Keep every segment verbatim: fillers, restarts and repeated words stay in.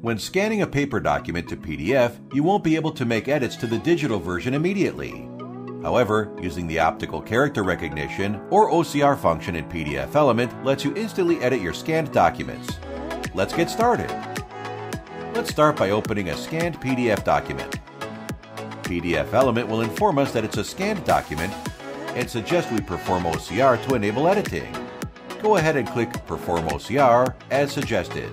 When scanning a paper document to P D F, you won't be able to make edits to the digital version immediately. However, using the optical character recognition or O C R function in PDFelement lets you instantly edit your scanned documents. Let's get started. Let's start by opening a scanned P D F document. PDFelement will inform us that it's a scanned document and suggest we perform O C R to enable editing. Go ahead and click Perform O C R as suggested.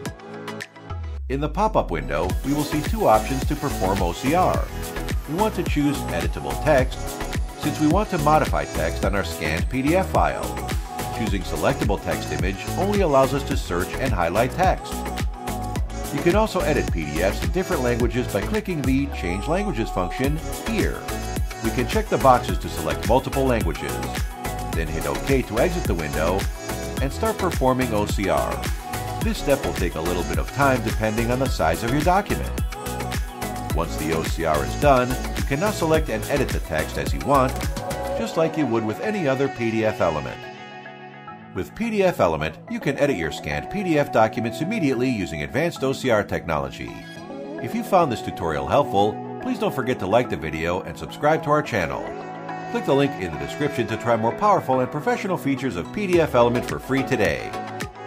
In the pop-up window, we will see two options to perform O C R. We want to choose Editable Text since we want to modify text on our scanned P D F file. Choosing Selectable Text Image only allows us to search and highlight text. You can also edit P D Fs in different languages by clicking the Change Languages function here. We can check the boxes to select multiple languages, then hit OK to exit the window and start performing O C R. This step will take a little bit of time depending on the size of your document. Once the O C R is done, you can now select and edit the text as you want, just like you would with any other PDFelement. With PDFelement, you can edit your scanned P D F documents immediately using advanced O C R technology. If you found this tutorial helpful, please don't forget to like the video and subscribe to our channel. Click the link in the description to try more powerful and professional features of PDFelement for free today.